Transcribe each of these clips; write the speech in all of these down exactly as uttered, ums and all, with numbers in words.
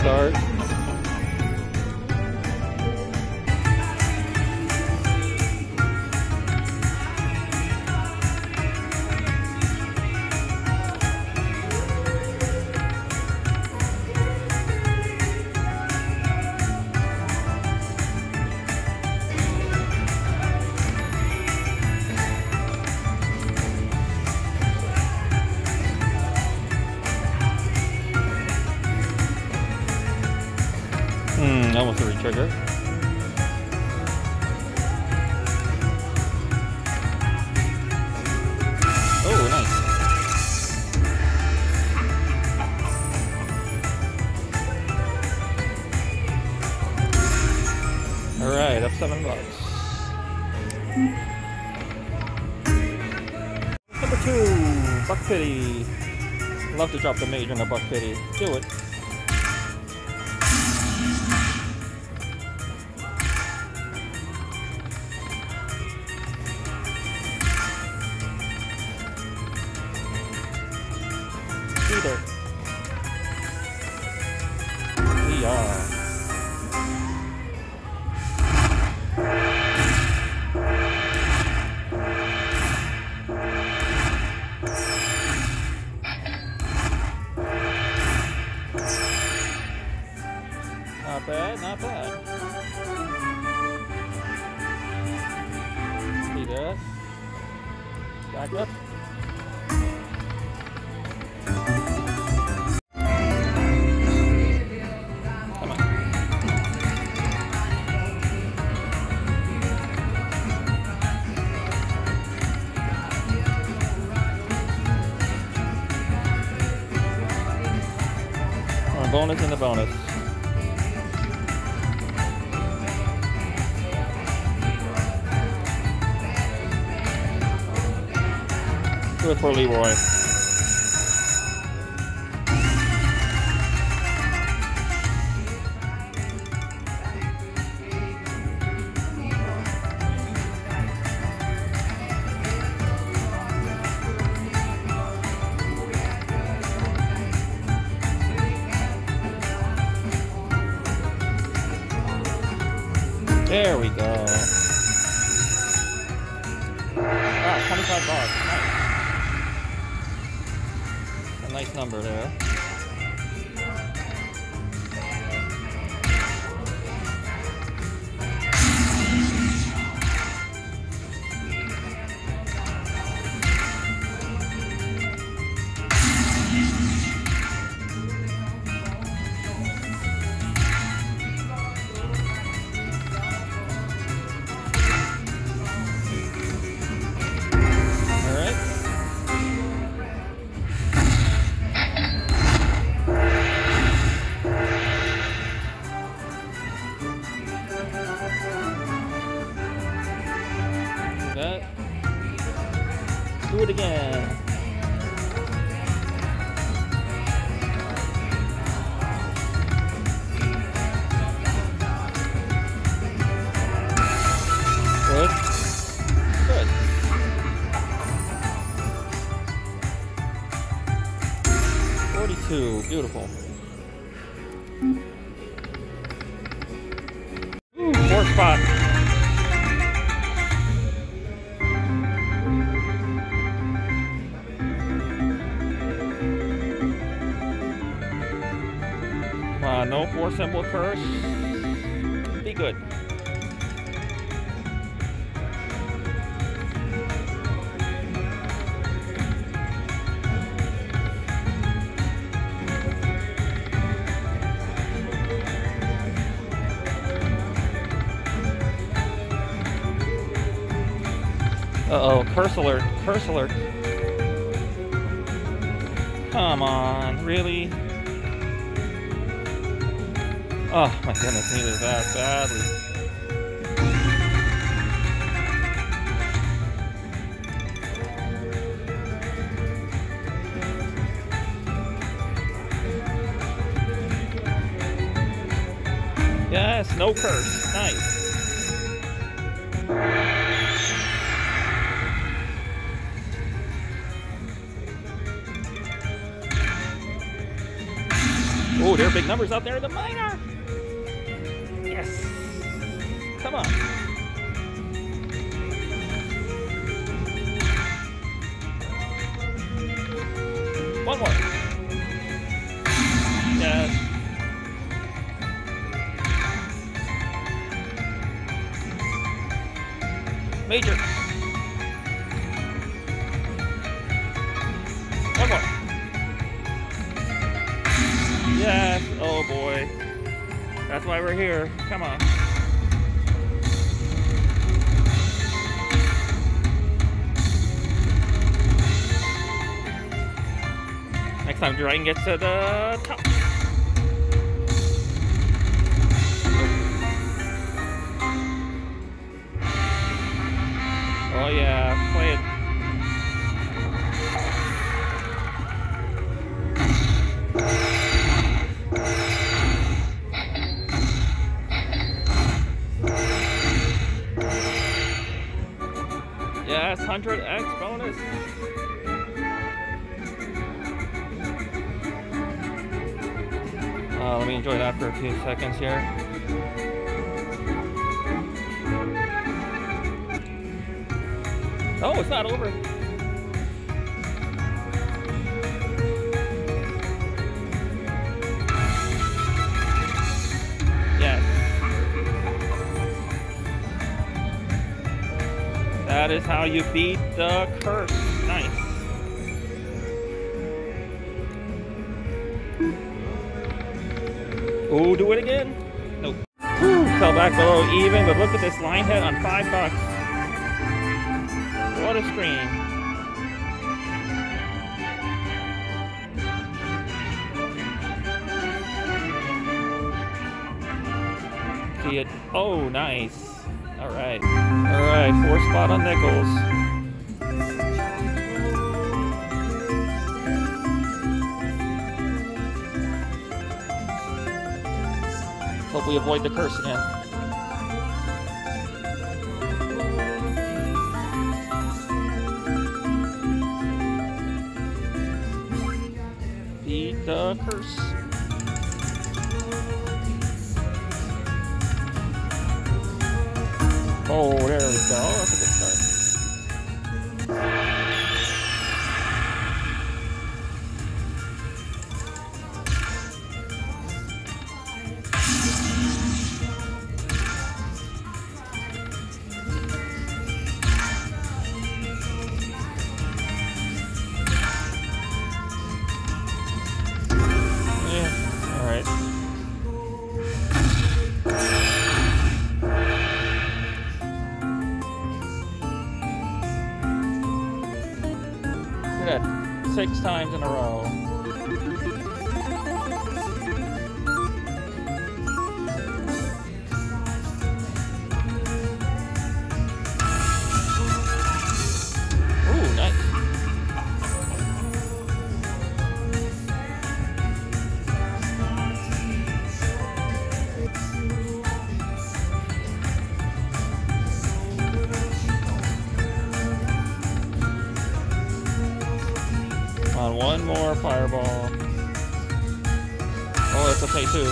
Start. I almost threw a trigger. Oh, nice. All right, up seven bucks. Number two, Buck Fifty. Love to drop the major on a Buck Fifty. Do it. Either. We are. Not bad, not bad. See that? Back up. Bonus and the bonus. Do it for Leroy. There we go. Ah, twenty-five bucks. Nice. A nice number there. Do it again. Good. Good. forty-two. Beautiful. Ooh, four spots. Uh, no four symbol curse. Be good. Uh-oh, curse alert, curse alert. Come on, really? Oh my goodness, needed that badly. Yes, no curse. Nice. Oh, there are big numbers out there in the minor. Yes. Come on. One more. Yes. Major. One more. Yes. Oh boy. That's why we're here. Come on. Next time Jordan gets to the top. Oh yeah, play it. Yes, one hundred X bonus. Uh, let me enjoy that for a few seconds here. Oh, it's not over. Yes. That is how you beat the curse. Nice. Oh, do it again. Nope. Woo, fell back below even, but look at this line hit on five bucks. What a screen. See it. Oh, nice. All right. All right. Four spot on nickels. Hope we avoid the curse again. The curse. Oh, there we go. That's a good start. Six times in a row. Ooh, nice. One more fireball. Oh, that's okay too.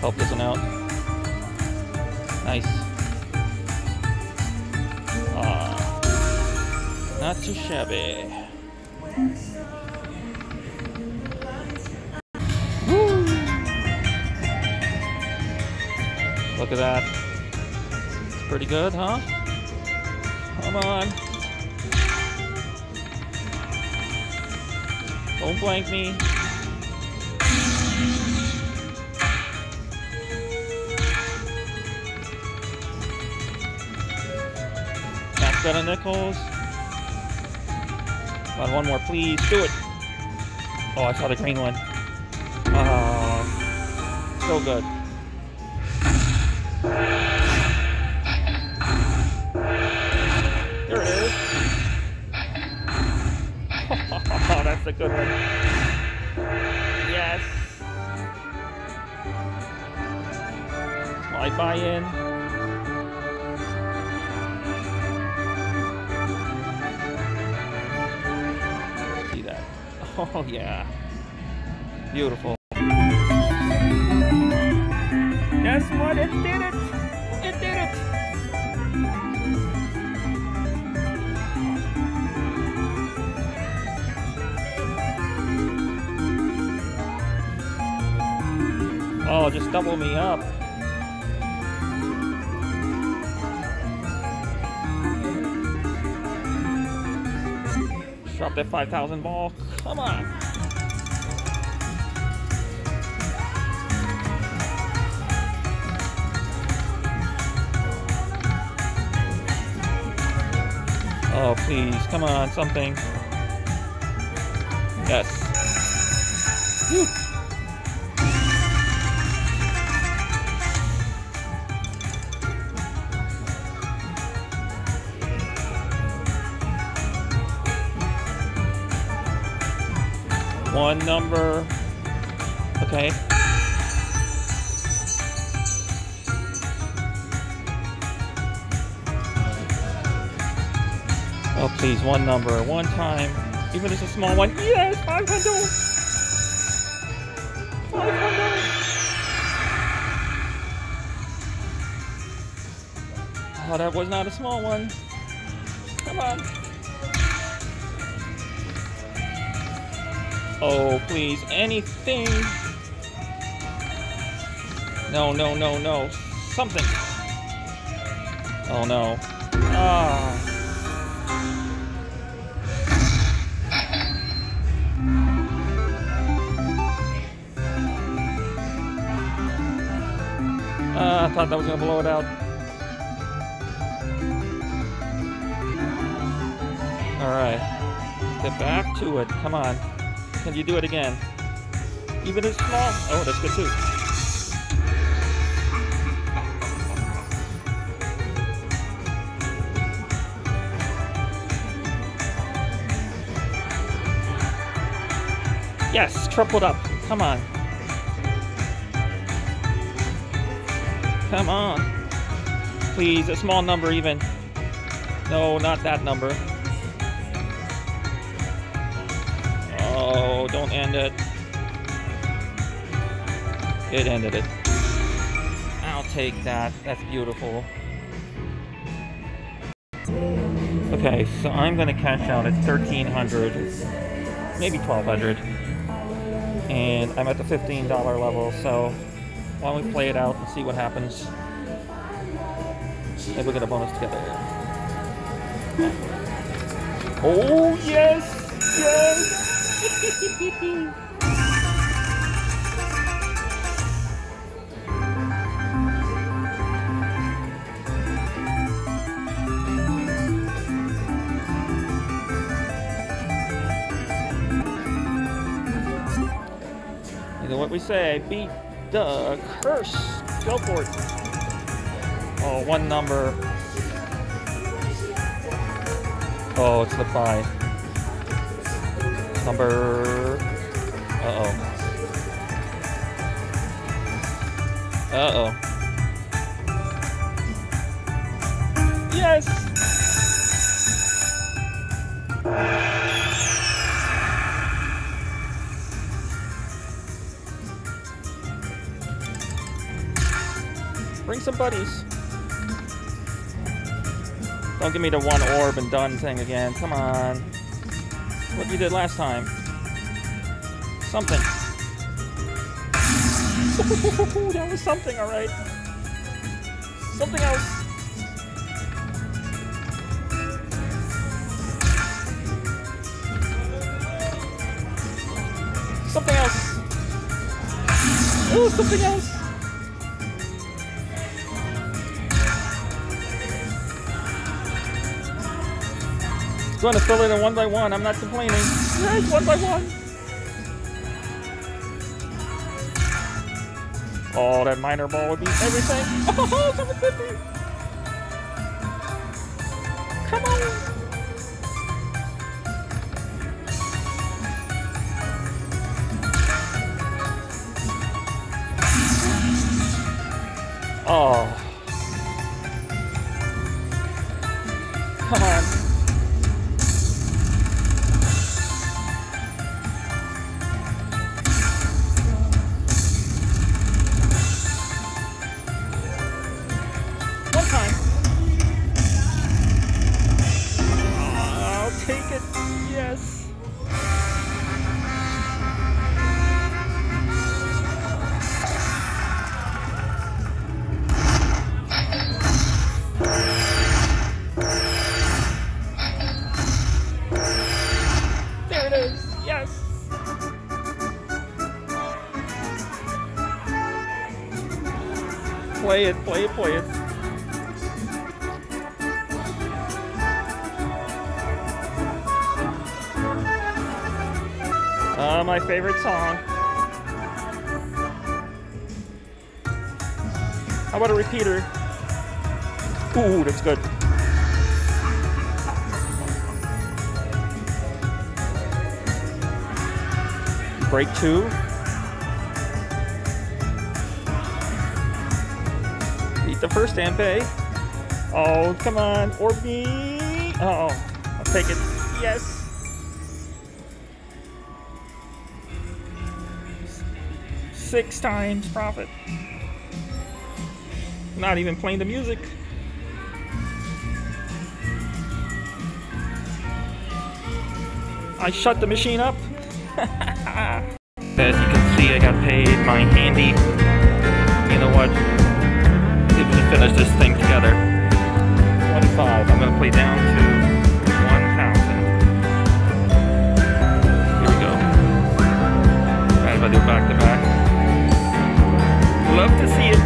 Help this one out. Nice. Ah, not too shabby. Woo! Look at that. Pretty good, huh? Come on. Don't blank me. Back set of nickels. Come on, one more, please. Do it. Oh, I saw the green one. Oh, so good. That's a good one. Yes. Slide by in. Oh yeah, beautiful. That's what it did it. It did it. Oh, just double me up. Drop that five thousand ball. Come on. Oh, please. Come on, something. Yes. Whew. One number. Okay. Oh, please, one number, one time. Even if it's a small one. Yes, five hundred! five hundred! Oh, that was not a small one. Come on. Oh, please, anything. No, no, no, no. Something. Oh, no. Ah. Uh, I thought that was gonna blow it out. Alright. Get back to it. Come on. Can you do it again? Even as small. Oh, that's good too. Yes, tripled up. Come on. Come on. Please, a small number even. No, not that number. Oh, don't end it. It ended it. I'll take that. That's beautiful. Okay, so I'm going to cash out at thirteen hundred, maybe twelve hundred. And I'm at the fifteen dollar level, so... why don't we play it out and see what happens? Maybe we'll get a bonus together. Oh, yes! Yes! You know what we say, beat the curse. Go for it. Oh, one number. Oh, it's the five. Number. Uh-oh. Uh-oh. Yes! Bring some buddies. Don't give me the one orb and done thing again. Come on. What you did last time. Something. That was something, alright. Something else. Something else. Oh, something else. I'm going to fill it in one by one. I'm not complaining. Yes, one by one. Oh, that minor ball would be everything. Oh, seven fifty. Come on. Oh. Come on. Play it, play it, play it. Uh, my favorite song. How about a repeater? Ooh, that's good. Break two. Beat the first Handpay. Oh, come on, or me. Uh oh, I'll take it. Yes. Six times profit. Not even playing the music. I shut the machine up. As you can see, I got paid my handy. You know what? If we finish this thing together, twenty-five. I'm gonna play down to one thousand. Here we go. Right, if I do back to back. Love to see it.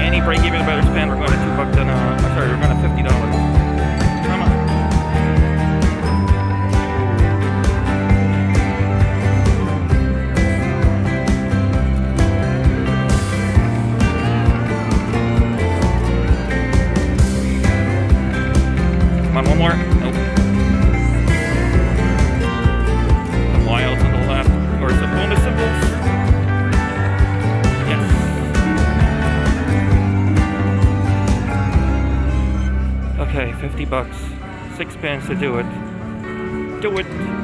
And he probably gave me a better spin. We're going to two bucks and uh, I'm sorry, we're going to fifty dollars. Come on. Come on, one more. Nope. fifty bucks, six spins to do it, do it.